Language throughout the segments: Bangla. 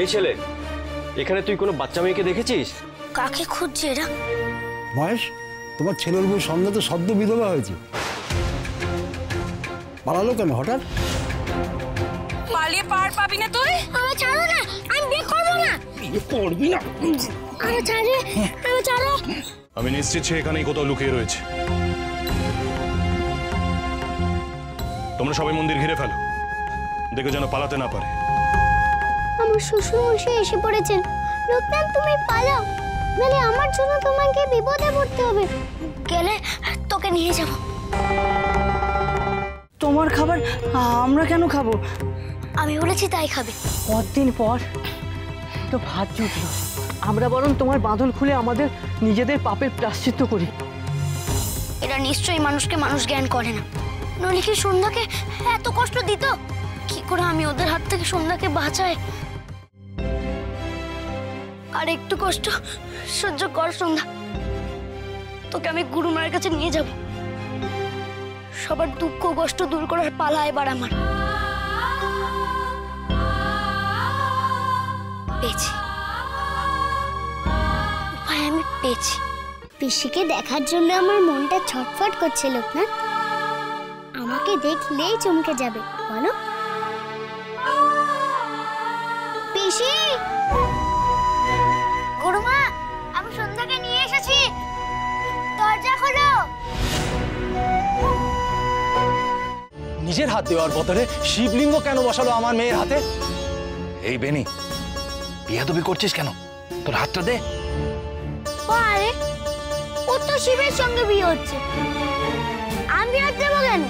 এই ছেলে এখানে তুই কোনো বাচ্চা মেয়েকে দেখেছিস? কাকে খুঁজছে এরা? বয়স তোমার ছেলের বউ সঙ্গে তো সদ্য বিধবা হয়েছে, পালালো কেন হঠাৎ? পালিয়ে পার পাবি না তুই। আমার ছাড়ো না, আমি বিয়ে করব না। বিয়ে করবি না? আরে ছাড়ে, আরে ছাড়ো। আমি নিশ্চিত সে এখানেই কোথাও লুকিয়ে রয়েছে। তোমরা সবাই মন্দির ঘিরে ফেলো, দেখো যেন পালাতে না পারে। আমার শ্বশুর মশাই এসে পড়েছেন, লোকনাথ তুমি পালাও, নালে আমার জন্য তোমাকে বিপদে পড়তে হবে। গেলে তোকে নিয়ে যাব। তোমার খাবার আমরা কেন খাবো? আমি বলেছি তাই খাবে। কতদিন পর তো ভাত জুটলো, আমরা বরং তোমার বাঁধন খুলে আমাদের নিজেদের পাপের প্রায়শ্চিত্ত করি। এরা নিশ্চয়ই মানুষকে মানুষ জ্ঞান করে না, নইলে কি সন্ধ্যাকে এত কষ্ট দিত? কি করে আমি ওদের হাত থেকে সন্ধ্যাকে বাঁচাই? আর একটু কষ্ট সহ্য কর সন্ধ্যা, তোকে আমি গুরু মায়ের কাছে নিয়ে যাব। সবার দুঃখ কষ্ট দূর করার পালা এবার আমার। পেয়েছি উপায়, আমি পেয়েছি। পিসিকে দেখার জন্য আমার মনটা ছটফট করছে লোকনাথ, আমাকে দেখলেই চমকে যাবে। বলো পিসি। গুরুমা আমি সন্ধ্যাকে নিয়ে এসেছি, দরজা খোলো। নিজের হাত দেওয়ার বদলে শিবলিঙ্গ কেন বসালো আমার মেয়ের হাতে? এই বেনি, বিয়াদবি করছিস কেন? তোর হাতটা দে। আরে ও তো শিবের সঙ্গে বিয়ে হচ্ছে, আমি হাত দেবো কেন?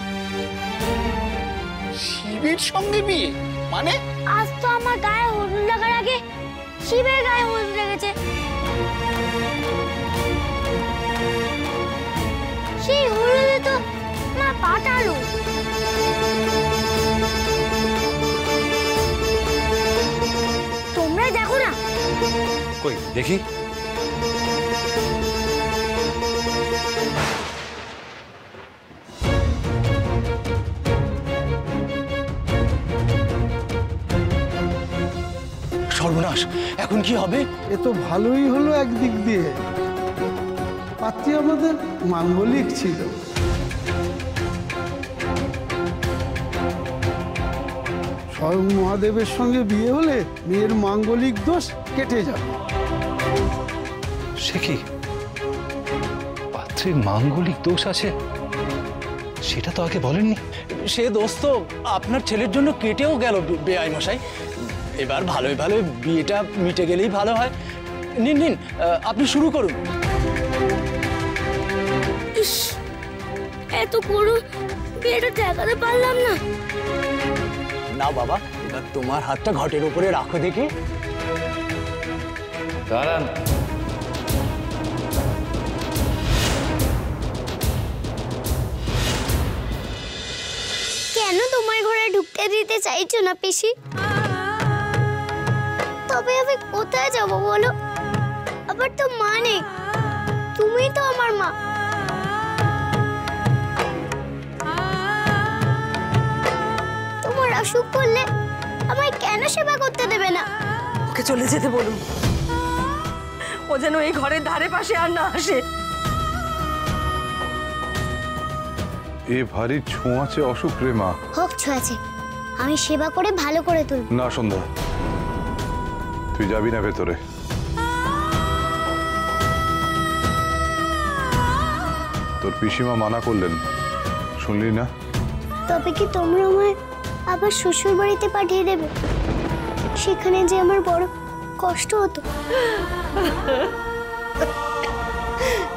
শিবের সঙ্গে বিয়ে মানে? আজ তো আমার গায়ে হলুদ লাগার আগে শিবের গায়ে হলুদ লেগেছে। সেই হলুদে তো মা পাঠালো। তোমরা দেখো না? কই দেখি। সর্বনাশ, এখন কি হবে? এ তো ভালোই হলো একদিক দিয়ে, পাত্রী আমাদের মাঙ্গলিক ছিল। স্বয়ং মহাদেবের সঙ্গে বিয়ে হলে মেয়ের মাঙ্গলিক দোষ কেটে যাবে। সে কি পাত্রীর মাঙ্গলিক দোষ আছে? সেটা তো আগে বলেননি। সে দোষ তো আপনার ছেলের জন্য কেটেও গেল বেআই মশাই। এবার ভালোই ভালোই বিয়েটা মিটে গেলেই ভালো হয়। নিন নিন, আপনি শুরু করুন। এত পুরো বিয়েটা দেখাতে পারলাম না। না বাবা, এবার তোমার হাতটা ঘটের উপরে রাখো দেখি। দাঁড়ান, কেন তোমার ঘরে ঢুকতে দিতে চাইছো না পিসি? তবে আমি কোথায় যাব বলো? আবার তো মা নেই, তুমি তো আমার মা। তোমার অসুখ করলে আমায় কেন সেবা করতে দেবে না? ওকে চলে যেতে বলুন, ও যেন এই ঘরের ধারে পাশে আর না আসে। এ ভারী ছোঁয়াচে অসুখ রে মা। হোক ছোঁয়াচে, আমি সেবা করে ভালো করে তুলব। না সন্ধ্যা, তুই যাবি না ভেতরে। তোর পিসিমা মানা করলেন, শুনলি না? তবে কি তোমরা আমায় আবার শ্বশুর বাড়িতে পাঠিয়ে দেবে? সেখানে যে আমার বড় কষ্ট হতো।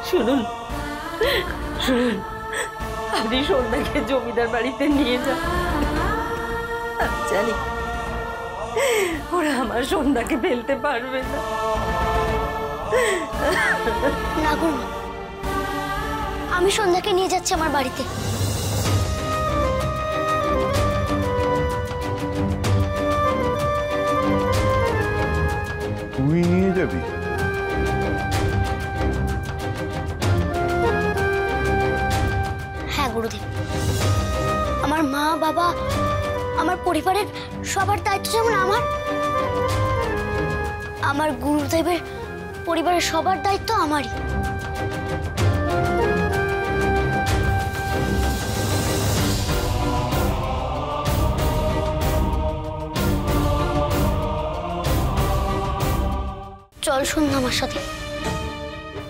শুনুন শুনুন, আপনি সন্ধ্যাকে জমিদার বাড়িতে নিয়ে যান। আমি জানি ওরা আমার সন্ধ্যাকে ফেলতে পারবে না। আমি সন্ধ্যাকে নিয়ে যাচ্ছি আমার বাড়িতে। তুই নিয়ে যাবি? হ্যাঁ গুরুদেব, আমার মা বাবা আমার পরিবারের সবার দায়িত্ব যেমন আমার, আমার গুরুদেবের পরিবারের সবার দায়িত্ব আমারই। চল শোন না আমার সাথে,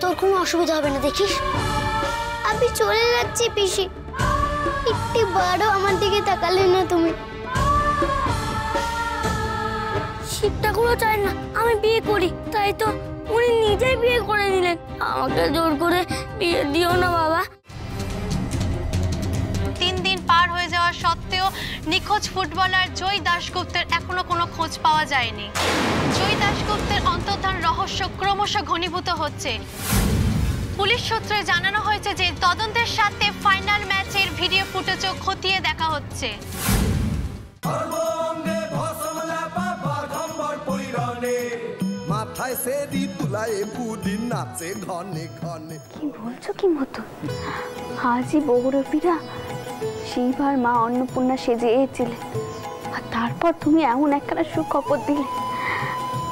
তোর কোনো অসুবিধা হবে না। দেখিস আমি চলে যাচ্ছি পিসি, একটু বারো আমার দিকে তাকালে না তুমি। শিব ঠাকুরও চায় না আমি বিয়ে করি, তাই তো উনি নিজেই বিয়ে করে নিলেন। আমাকে জোর করে বিয়ে দিও না বাবা। 3 দিন পার হয়ে যাওয়া সত্ত্বেও নিখোঁজ ফুটবলার জয় দাশগুপ্তের এখনো কোনো খোঁজ পাওয়া যায়নি। জয় দাশগুপ্তের অন্তর্ধান রহস্য ক্রমশ ঘনীভূত হচ্ছে। পুলিশ সূত্রে জানানো হয়েছে যে তদন্তের সাথে ফাইনাল ম্যাচের ভিডিও ফুটেজও খতিয়ে দেখা হচ্ছে। কি বলছো কি মতো? আজই বৌরবীরা শিব আর মা অন্নপূর্ণা সেজে এসেছিলেন, আর তারপর তুমি এমন একটা সুখবর দিলে।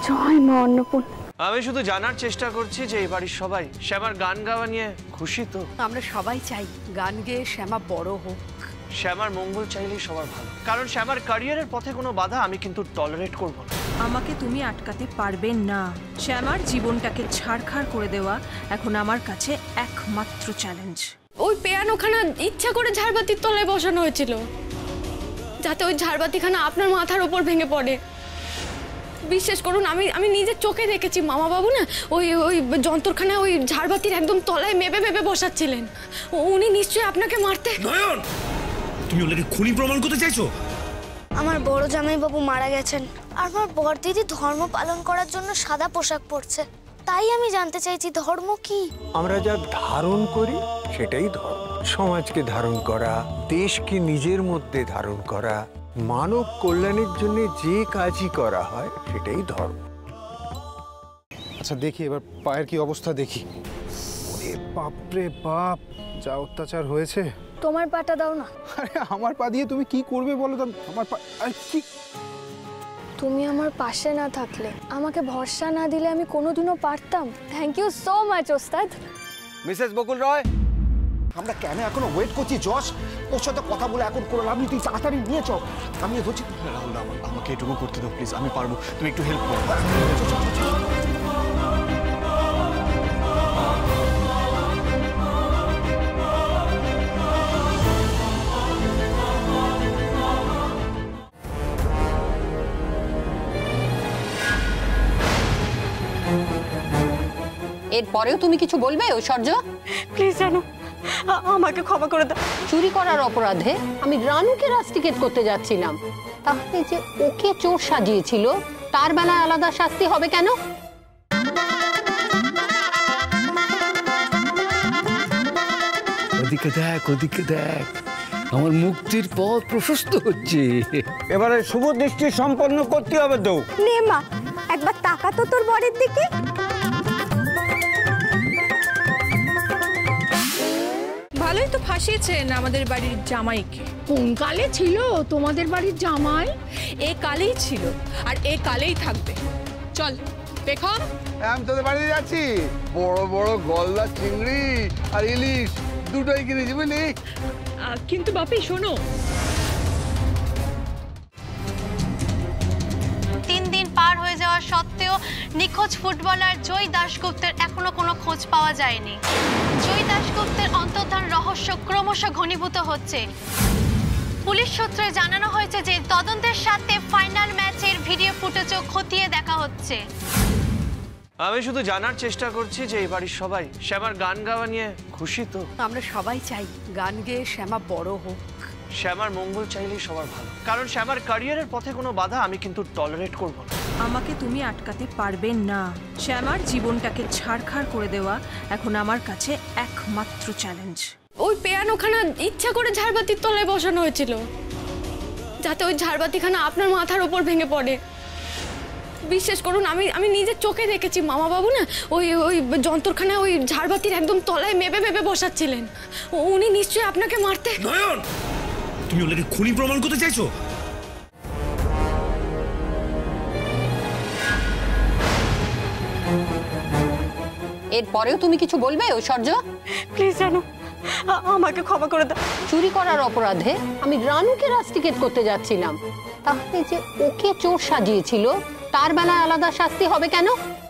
জয় মা অন্নপূর্ণা। আমি শুধু জানার চেষ্টা করছি যে এই বাড়ির সবাই শ্যামার গান গাওয়া নিয়ে খুশি তো? আমরা সবাই চাই গান গেয়ে শ্যামা বড় হোক, শ্যামার মঙ্গল চাইলেই সবার ভালো। কারণ শ্যামার ক্যারিয়ারের পথে কোনো বাধা আমি কিন্তু টলারেট করব না। আমাকে তুমি আটকাতে পারবে না। শ্যামার জীবনটাকে ছাড়খাড় করে দেওয়া এখন আমার কাছে একমাত্র চ্যালেঞ্জ। ওই পেয়ানোখানা ইচ্ছা করে ঝাড়বাতির তলায় বসানো হয়েছিল যাতে ওই ঝাড়বাতিখানা আপনার মাথার উপর ভেঙে পড়ে। বিশ্বাস করুন, আমি নিজের চোখে দেখেছি। মামা বাবু না ওই ওই যন্ত্রখানা ওই ঝাড়বাতির একদম তলায় মেপে মেপে বসাচ্ছিলেন। উনি নিশ্চয়ই আপনাকে মারতে। নয়ন, তুমি ওকে খুনি প্রমাণ করতে চাইছো? আমার বড় জামাই বাবু মারা গেছেন, আর আমার বড় দিদি ধর্ম পালন করার জন্য সাদা পোশাক পরছে। তাই আমি জানতে চাইছি ধর্ম কি? আমরা যা ধারণ করি সেটাই ধর্ম। সমাজকে ধারণ করা, দেশকে নিজের মধ্যে ধারণ করা, মানব কল্যাণের জন্য যে কাজই করা হয় সেটাই ধর্ম। আচ্ছা দেখি এবার পায়ের কি অবস্থা দেখি। ওরে বাপ রে বাপ, যা অত্যাচার হয়েছে। তোমার পাটা দাও না। আরে আমার পা দিয়ে তুমি কি করবে বলো তো? আমার পা আর কি। তুমি আমার পাশে না থাকলে, আমাকে ভরসা না দিলে আমি কোনোদিনও পারতাম। থ্যাংক ইউ সো মাচ ওস্তাদ। মিসেস বকুল রয়, আমরা কেন এখনো ওয়েট করছি? জশ ওর সাথে কথা বলে এখন কোনো লাভ নেই, তুই তাড়াতাড়ি নিয়ে চল। আমি ধরছি। রাহুল আমাকে এটুকু করতে দাও প্লিজ, আমি পারবো, তুমি একটু হেল্প করো। এরপরেও তুমি কিছু বলবে ঐশ্বর্য? প্লিজ জানো আমাকে ক্ষমা করে দাও। চুরি করার অপরাধে আমি রানুকে রাস্টিকেট করতে যাচ্ছিলাম, তাহলে যে ওকে চোর সাজিয়েছিল তার বেলায় আলাদা শাস্তি হবে কেন? ওদিকে দেখ, ওদিকে দেখ, আমার মুক্তির পথ প্রশস্ত হচ্ছে। এবারে শুভ দৃষ্টি সম্পন্ন করতে হবে। তো নে মা, একবার তাকা তো তোর বরের দিকে। ভালোই তো ফাঁসিয়েছেন আমাদের বাড়ির জামাইকে। কোন কালে ছিল তোমাদের বাড়ির জামাই? এ কালেই ছিল আর এ কালেই থাকবে। চল বেগম, আমি তোদের বাড়িতে যাচ্ছি। বড় বড় গলদা চিংড়ি আর ইলিশ দুটোই কিনেছি বুঝলি। কিন্তু বাপি শোনো, 3 দিন পার হয়ে যাওয়া সত্ত্বেও নিখোঁজ ফুটবলার জয় দাশগুপ্তের এখনো কোনো খোঁজ পাওয়া যায়নি। জয় দাশগুপ্তের অন্তর্ধান রহস্য ক্রমশ ঘনীভূত হচ্ছে। পুলিশ সূত্রে জানানো হয়েছে যে তদন্তের সাথে ফাইনাল ম্যাচের ভিডিও ফুটেজও খতিয়ে দেখা হচ্ছে। আমি শুধু জানার চেষ্টা করছি যে এই বাড়ির সবাই শ্যামার গান গাওয়া নিয়ে খুশি তো? আমরা সবাই চাই গান গেয়ে শ্যামা বড় হোক, শ্যামার মঙ্গল চাইলেই সবার ভালো। কারণ শ্যামার ক্যারিয়ারের পথে কোনো বাধা আমি কিন্তু টলারেট করব না। আমাকে তুমি আটকাতে পারবে না। শ্যামার জীবনটাকে ছাড়খাড় করে দেওয়া এখন আমার কাছে একমাত্র চ্যালেঞ্জ। ওই পেয়ানোখানা ইচ্ছা করে ঝাড়বাতির তলায় বসানো হয়েছিল যাতে ওই ঝাড়বাতিখানা আপনার মাথার উপর ভেঙে পড়ে। বিশ্বাস করুন, আমি নিজের চোখে দেখেছি। মামা বাবু না ওই ওই যন্ত্রখানা ওই ঝাড়বাতির একদম তলায় মেপে মেপে বসাচ্ছিলেন। উনি নিশ্চয়ই আপনাকে মারতে। নয়ন, তুমি ওকে খুনি প্রমাণ করতে চাইছো? चोर साजिए तार बेला आलादा शास्ति होबे केन।